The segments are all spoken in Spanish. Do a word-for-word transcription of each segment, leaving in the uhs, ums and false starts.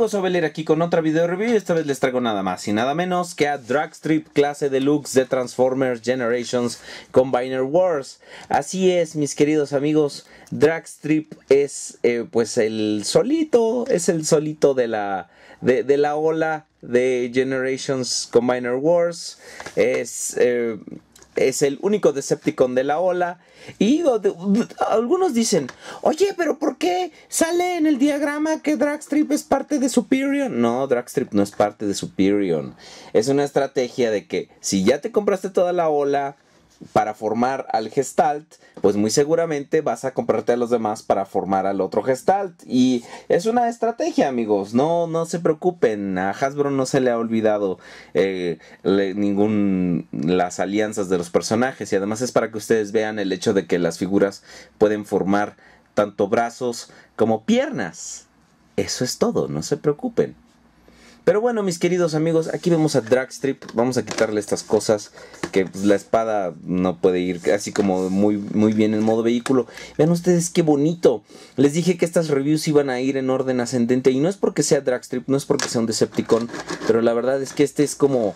amigos, Auvelier aquí con otra video review. Esta vez les traigo nada más y nada menos que a Dragstrip clase deluxe de Transformers Generations Combiner Wars. Así es, mis queridos amigos, Dragstrip es eh, pues el solito, es el solito de la, de, de la ola de Generations Combiner Wars. Es... Eh, Es el único Decepticon de la ola. Y o, de, algunos dicen, oye, pero ¿por qué sale en el diagrama que Dragstrip es parte de Superion? No, Dragstrip no es parte de Superion. Es una estrategia de que si ya te compraste toda la ola para formar al Gestalt, pues muy seguramente vas a comprarte a los demás para formar al otro Gestalt. Y es una estrategia, amigos. No, no se preocupen. A Hasbro no se le ha olvidado eh, le, ningún las alianzas de los personajes. Y además es para que ustedes vean el hecho de que las figuras pueden formar tanto brazos como piernas. Eso es todo, no se preocupen. Pero bueno, mis queridos amigos, aquí vemos a Dragstrip. Vamos a quitarle estas cosas que pues, la espada no puede ir así como muy, muy bien en modo vehículo. Vean ustedes qué bonito. Les dije que estas reviews iban a ir en orden ascendente. Y no es porque sea Dragstrip, no es porque sea un Decepticon. Pero la verdad es que este es como,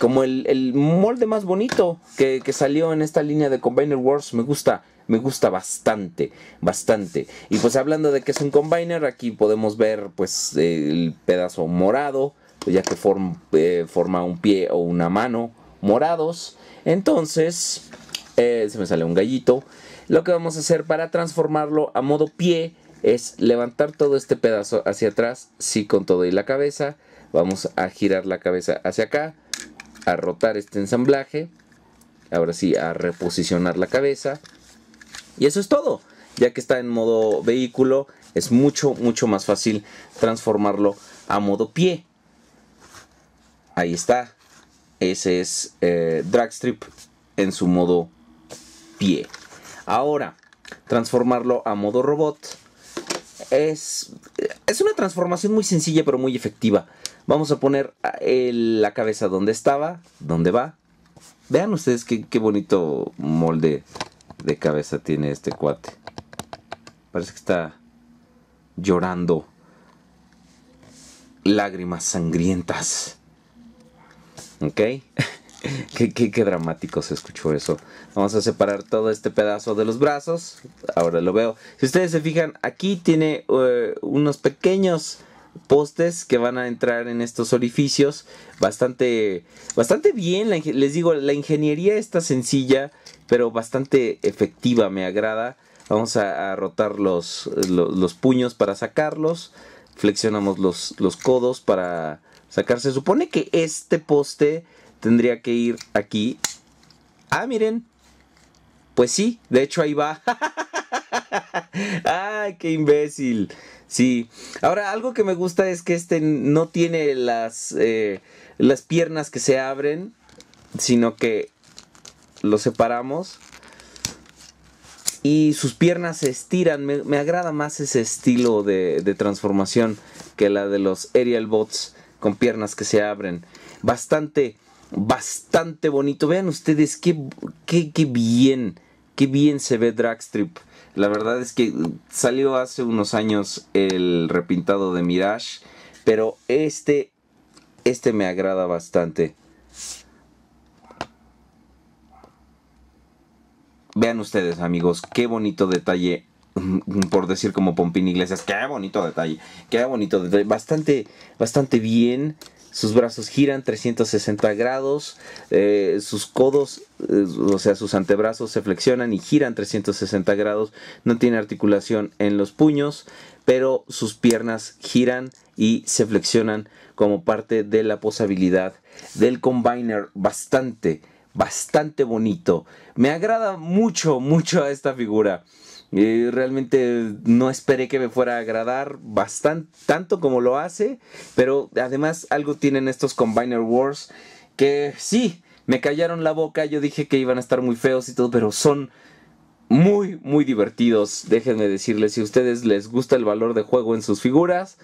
como el, el molde más bonito que, que salió en esta línea de Combiner Wars. Me gusta. Me gusta bastante, bastante. Y pues hablando de que es un combiner, aquí podemos ver pues el pedazo morado, ya que form, eh, forma un pie o una mano morados. Entonces, eh, se me sale un gallito. Lo que vamos a hacer para transformarlo a modo pie es levantar todo este pedazo hacia atrás, sí, con todo y la cabeza. Vamos a girar la cabeza hacia acá, a rotar este ensamblaje. Ahora sí, a reposicionar la cabeza. Y eso es todo, ya que está en modo vehículo, es mucho, mucho más fácil transformarlo a modo pie. Ahí está, ese es eh, Dragstrip en su modo pie. Ahora, transformarlo a modo robot es, es una transformación muy sencilla pero muy efectiva. Vamos a poner el, la cabeza donde estaba, donde va. Vean ustedes qué, qué bonito molde de cabeza tiene este cuate. Parece que está llorando lágrimas sangrientas. Ok. qué, qué, qué dramático se escuchó eso. Vamos a separar todo este pedazo de los brazos. Ahora lo veo. Si ustedes se fijan, aquí tiene uh, unos pequeños postes que van a entrar en estos orificios. Bastante, bastante bien. La, les digo, la ingeniería está sencilla, pero bastante efectiva. Me agrada. Vamos a, a rotar los, los, los puños para sacarlos. Flexionamos los, los codos para sacar. Se supone que este poste tendría que ir aquí. Ah, miren. Pues sí, de hecho ahí va. ¡Ay, qué imbécil! Sí. Ahora, algo que me gusta es que este no tiene las, eh, las piernas que se abren, sino que lo separamos y sus piernas se estiran. Me, me agrada más ese estilo de, de transformación que la de los Aerial Bots con piernas que se abren. Bastante, bastante bonito. Vean ustedes qué, qué, qué bien, qué bien se ve Dragstrip. La verdad es que salió hace unos años el repintado de Mirage, pero este, este me agrada bastante. Vean ustedes, amigos, qué bonito detalle, por decir como Pompín Iglesias, qué bonito detalle, qué bonito detalle, bastante, bastante bien. Sus brazos giran trescientos sesenta grados, eh, sus codos, eh, o sea, sus antebrazos se flexionan y giran trescientos sesenta grados. No tiene articulación en los puños, pero sus piernas giran y se flexionan como parte de la posabilidad del Combiner. Bastante, bastante bonito. Me agrada mucho, mucho a esta figura. Eh, realmente no esperé que me fuera a agradar bastante, tanto como lo hace. Pero además algo tienen estos Combiner Wars que sí, me callaron la boca. Yo dije que iban a estar muy feos y todo, pero son muy, muy divertidos. Déjenme decirles, si a ustedes les gusta el valor de juego en sus figuras,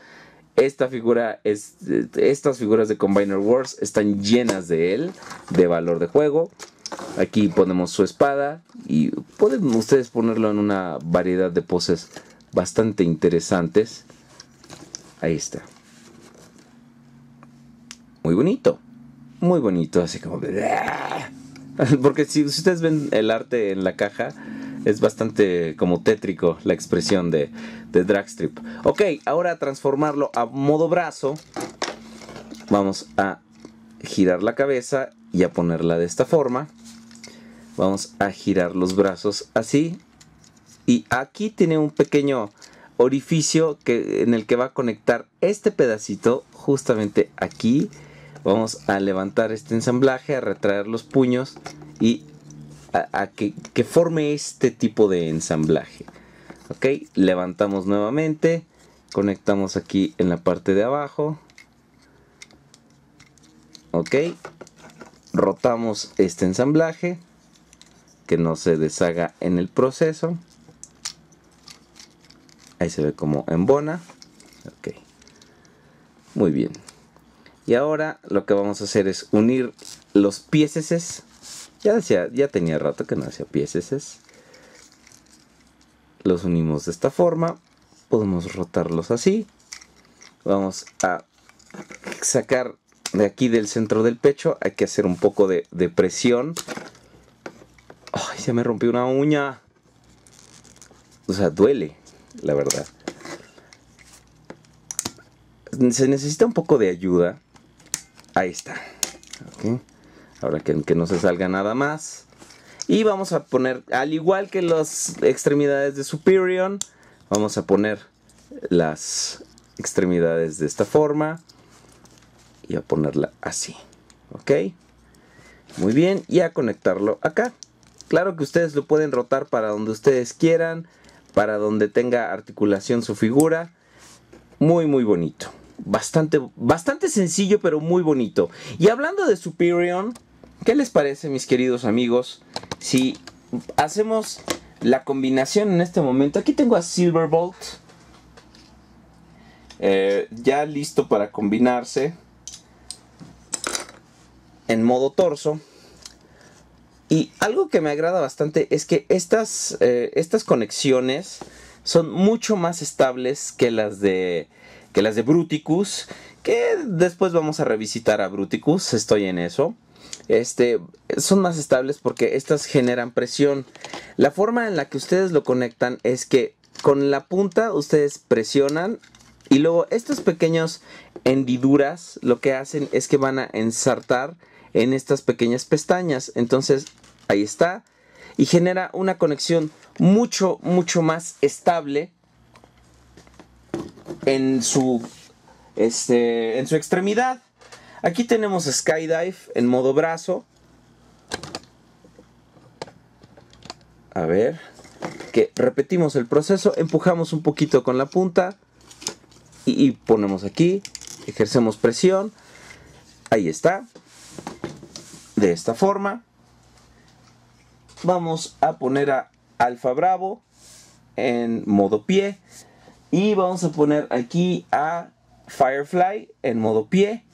esta figura es, estas figuras de Combiner Wars están llenas de él, de valor de juego. Aquí ponemos su espada y pueden ustedes ponerlo en una variedad de poses bastante interesantes. Ahí está. muy bonito. Muy bonito, así como... Porque si ustedes ven el arte en la caja, es bastante como tétrico la expresión de, de Dragstrip. Ok, ahora transformarlo a modo brazo. Vamos a girar la cabeza y a ponerla de esta forma. Vamos a girar los brazos así. Y aquí tiene un pequeño orificio que, en el que va a conectar este pedacito justamente aquí. Vamos a levantar este ensamblaje, a retraer los puños y a, a que, que forme este tipo de ensamblaje. Ok, levantamos nuevamente, conectamos aquí en la parte de abajo. Ok, rotamos este ensamblaje, que no se deshaga en el proceso. Ahí se ve como embona. Ok, muy bien. Y ahora lo que vamos a hacer es unir los pieceses. Ya decía, ya tenía rato que no hacía pieceses. Los unimos de esta forma. Podemos rotarlos así. Vamos a sacar de aquí del centro del pecho. Hay que hacer un poco de, de presión. ¡Ay, se me rompió una uña! O sea, duele, la verdad. Se necesita un poco de ayuda. Ahí está. Okay. Ahora que, que no se salga nada más. Y vamos a poner, al igual que las extremidades de Superion, vamos a poner las extremidades de esta forma. Y a ponerla así. Ok. Muy bien. Y a conectarlo acá. Claro que ustedes lo pueden rotar para donde ustedes quieran. Para donde tenga articulación su figura. Muy, muy bonito. Bastante, bastante sencillo, pero muy bonito. Y hablando de Superion, ¿qué les parece, mis queridos amigos? Si hacemos la combinación en este momento. Aquí tengo a Silverbolt. Eh, ya listo para combinarse. En modo torso. Y algo que me agrada bastante es que estas, eh, estas conexiones son mucho más estables que las de... que las de Bruticus, que después vamos a revisitar a Bruticus, estoy en eso. Este, son más estables porque estas generan presión. La forma en la que ustedes lo conectan es que con la punta ustedes presionan y luego estas pequeñas hendiduras lo que hacen es que van a ensartar en estas pequeñas pestañas. Entonces, ahí está. Y genera una conexión mucho, mucho más estable en su, este, en su extremidad. Aquí tenemos a Skydive en modo brazo. A ver, que repetimos el proceso, empujamos un poquito con la punta y, y ponemos aquí, ejercemos presión. Ahí está. De esta forma. Vamos a poner a Alfa Bravo en modo pie. Y vamos a poner aquí a Firefly en modo pie.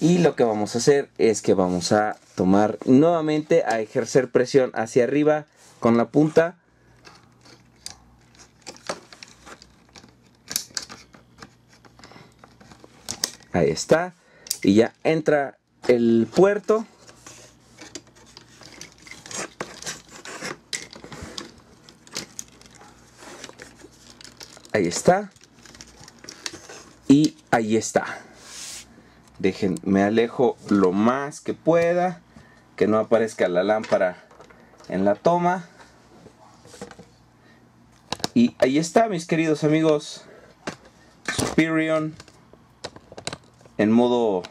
Y lo que vamos a hacer es que vamos a tomar nuevamente a ejercer presión hacia arriba con la punta. Ahí está. Y ya entra el puerto. Ahí está. Y ahí está. Dejen, me alejo lo más que pueda. Que no aparezca la lámpara en la toma. Y ahí está, mis queridos amigos. Superion. En modo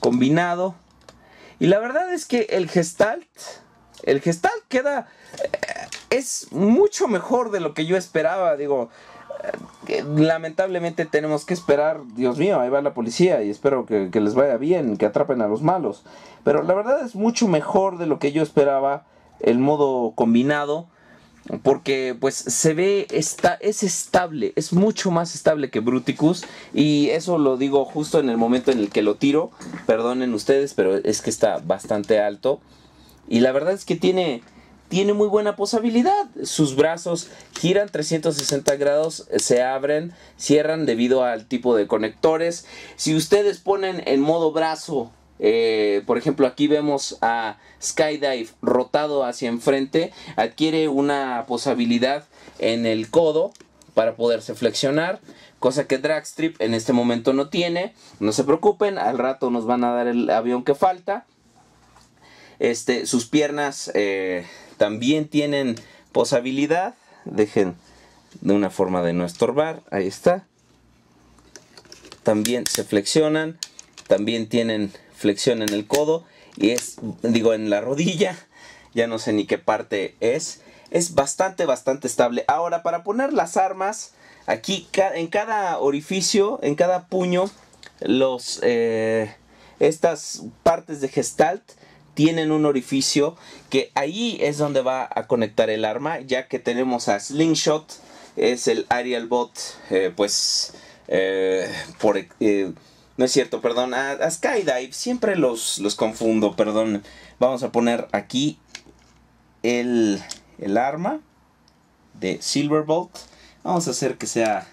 combinado. Y la verdad es que el Gestalt. El Gestalt queda... Es mucho mejor de lo que yo esperaba, digo, eh, lamentablemente tenemos que esperar, Dios mío, ahí va la policía y espero que, que les vaya bien, que atrapen a los malos. Pero la verdad es mucho mejor de lo que yo esperaba el modo combinado, porque pues se ve, está, es estable, es mucho más estable que Bruticus. Y eso lo digo justo en el momento en el que lo tiro, perdonen ustedes, pero es que está bastante alto. Y la verdad es que tiene... tiene muy buena posabilidad. Sus brazos giran trescientos sesenta grados, se abren, cierran debido al tipo de conectores. Si ustedes ponen en modo brazo, eh, por ejemplo aquí vemos a Skydive rotado hacia enfrente, adquiere una posabilidad en el codo para poderse flexionar, cosa que Dragstrip en este momento no tiene. No se preocupen, al rato nos van a dar el avión que falta. Este, sus piernas eh, también tienen posabilidad. Dejen de una forma de no estorbar. Ahí está. También se flexionan. También tienen flexión en el codo. Y es, digo, en la rodilla. Ya no sé ni qué parte es. Es bastante, bastante estable. Ahora, para poner las armas, aquí en cada orificio, en cada puño, los, eh, estas partes de Gestalt tienen un orificio que ahí es donde va a conectar el arma, ya que tenemos a Slingshot, es el Aerial Bot, eh, pues, eh, por, eh, no es cierto, perdón, a, a Skydive, siempre los, los confundo, perdón. Vamos a poner aquí el... el arma de Silverbolt. Vamos a hacer que sea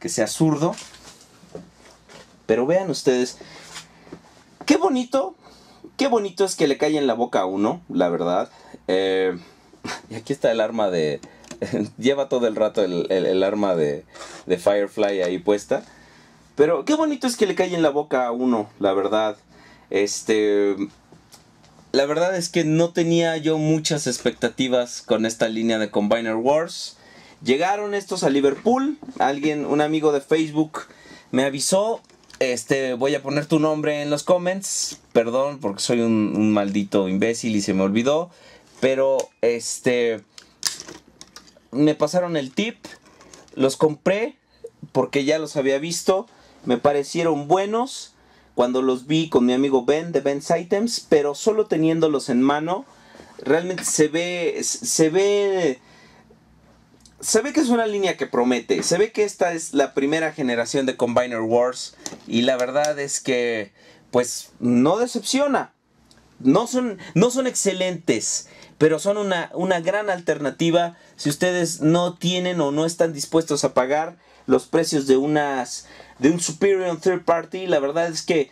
que sea zurdo. Pero vean ustedes qué bonito, qué bonito es que le cae en la boca a uno, la verdad. Eh, y aquí está el arma de lleva todo el rato el, el, el arma de, de Firefly ahí puesta. Pero qué bonito es que le cae en la boca a uno, la verdad. Este... La verdad es que no tenía yo muchas expectativas con esta línea de Combiner Wars. Llegaron estos a Liverpool. Alguien, un amigo de Facebook me avisó. Este, voy a poner tu nombre en los comments. Perdón porque soy un, un maldito imbécil y se me olvidó. Pero este, me pasaron el tip. Los compré porque ya los había visto. Me parecieron buenos cuando los vi con mi amigo Ben de Ben's Items, pero solo teniéndolos en mano, realmente se ve, se ve, se ve que es una línea que promete. Se ve que esta es la primera generación de Combiner Wars y la verdad es que, pues, no decepciona. No son, no son excelentes, pero son una, una gran alternativa si ustedes no tienen o no están dispuestos a pagar los precios de unas de un Superion Third Party. La verdad es que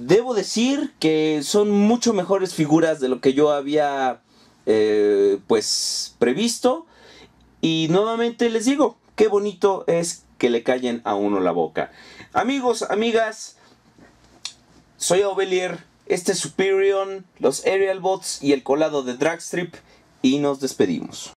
debo decir que son mucho mejores figuras de lo que yo había eh, pues previsto. Y nuevamente les digo, qué bonito es que le callen a uno la boca. Amigos, amigas, soy Auvelier, este Superion, los Aerial Bots y el colado de Dragstrip, y nos despedimos.